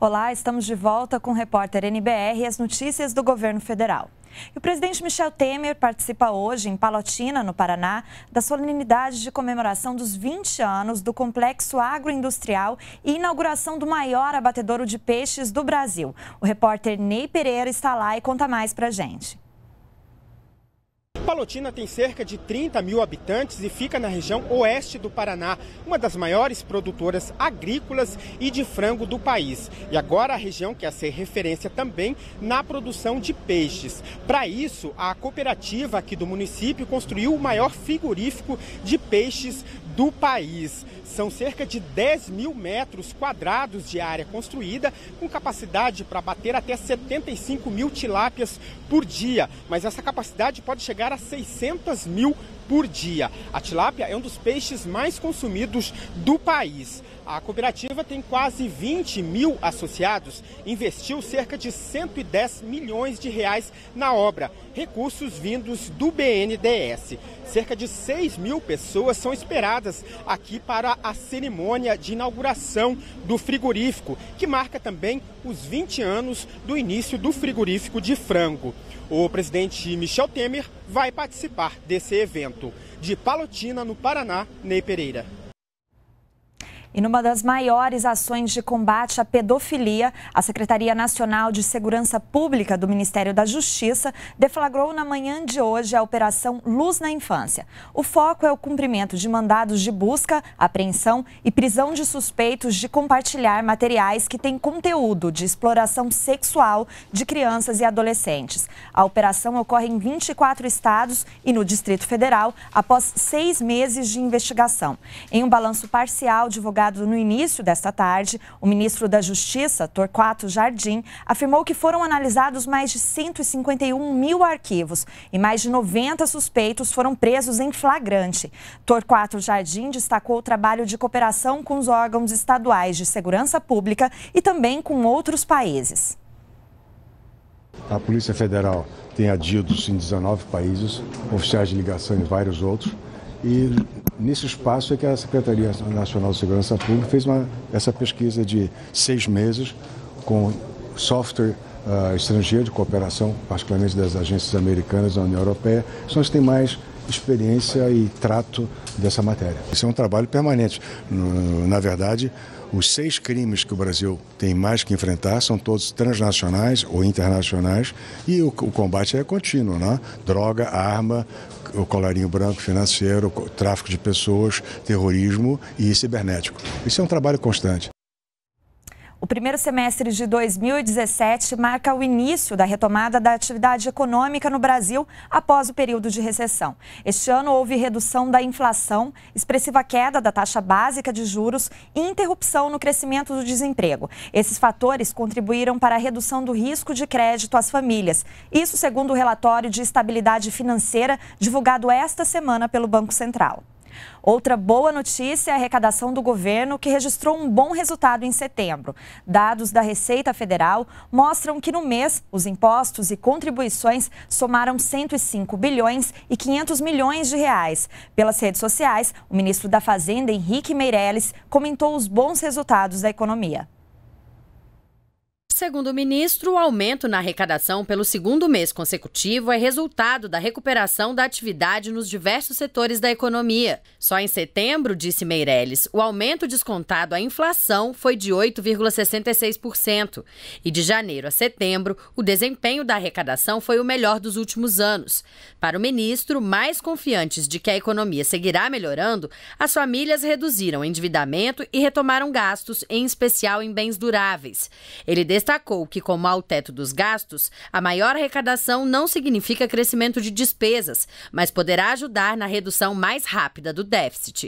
Olá, estamos de volta com o repórter NBR e as notícias do governo federal. E o presidente Michel Temer participa hoje, em Palotina, no Paraná, da solenidade de comemoração dos 20 anos do complexo agroindustrial e inauguração do maior abatedouro de peixes do Brasil. O repórter Ney Pereira está lá e conta mais pra gente. Palotina tem cerca de 30 mil habitantes e fica na região oeste do Paraná, uma das maiores produtoras agrícolas e de frango do país. E agora a região quer ser referência também na produção de peixes. Para isso, a cooperativa aqui do município construiu o maior frigorífico de peixes do país. São cerca de 10 mil metros quadrados de área construída, com capacidade para abater até 75 mil tilápias por dia. Mas essa capacidade pode chegar a 600 mil por dia. A tilápia é um dos peixes mais consumidos do país. A cooperativa tem quase 20 mil associados, investiu cerca de 110 milhões de reais na obra, recursos vindos do BNDS. Cerca de 6 mil pessoas são esperadas aqui para a cerimônia de inauguração do frigorífico, que marca também os 20 anos do início do frigorífico de frango. O presidente Michel Temer vai participar desse evento. De Palotina, no Paraná, Ney Pereira. E numa das maiores ações de combate à pedofilia, a Secretaria Nacional de Segurança Pública do Ministério da Justiça deflagrou na manhã de hoje a Operação Luz na Infância. O foco é o cumprimento de mandados de busca, apreensão e prisão de suspeitos de compartilhar materiais que têm conteúdo de exploração sexual de crianças e adolescentes. A operação ocorre em 24 estados e no Distrito Federal após 6 meses de investigação. Em um balanço parcial divulgado no início desta tarde, o ministro da Justiça, Torquato Jardim, afirmou que foram analisados mais de 151 mil arquivos e mais de 90 suspeitos foram presos em flagrante. Torquato Jardim destacou o trabalho de cooperação com os órgãos estaduais de segurança pública e também com outros países. A Polícia Federal tem adidos em 19 países, oficiais de ligação em vários outros. E nesse espaço é que a Secretaria Nacional de Segurança Pública fez essa pesquisa de 6 meses com software estrangeiro de cooperação, particularmente das agências americanas da União Europeia, são as que têm mais experiência e trato dessa matéria. Isso é um trabalho permanente. Na verdade, os 6 crimes que o Brasil tem mais que enfrentar são todos transnacionais ou internacionais e o combate é contínuo, né? Droga, arma, o colarinho branco financeiro, tráfico de pessoas, terrorismo e cibernético. Isso é um trabalho constante. O primeiro semestre de 2017 marca o início da retomada da atividade econômica no Brasil após o período de recessão. Este ano houve redução da inflação, expressiva queda da taxa básica de juros e interrupção no crescimento do desemprego. Esses fatores contribuíram para a redução do risco de crédito às famílias. Isso segundo o relatório de estabilidade financeira divulgado esta semana pelo Banco Central. Outra boa notícia é a arrecadação do governo, que registrou um bom resultado em setembro. Dados da Receita Federal mostram que no mês os impostos e contribuições somaram 105 bilhões e 500 milhões de reais. Pelas redes sociais, o ministro da Fazenda, Henrique Meirelles, comentou os bons resultados da economia. Segundo o ministro, o aumento na arrecadação pelo segundo mês consecutivo é resultado da recuperação da atividade nos diversos setores da economia. Só em setembro, disse Meirelles, o aumento descontado à inflação foi de 8,66%. E de janeiro a setembro, o desempenho da arrecadação foi o melhor dos últimos anos. Para o ministro, mais confiantes de que a economia seguirá melhorando, as famílias reduziram o endividamento e retomaram gastos, em especial em bens duráveis. Ele destacou que, como há o teto dos gastos, a maior arrecadação não significa crescimento de despesas, mas poderá ajudar na redução mais rápida do déficit.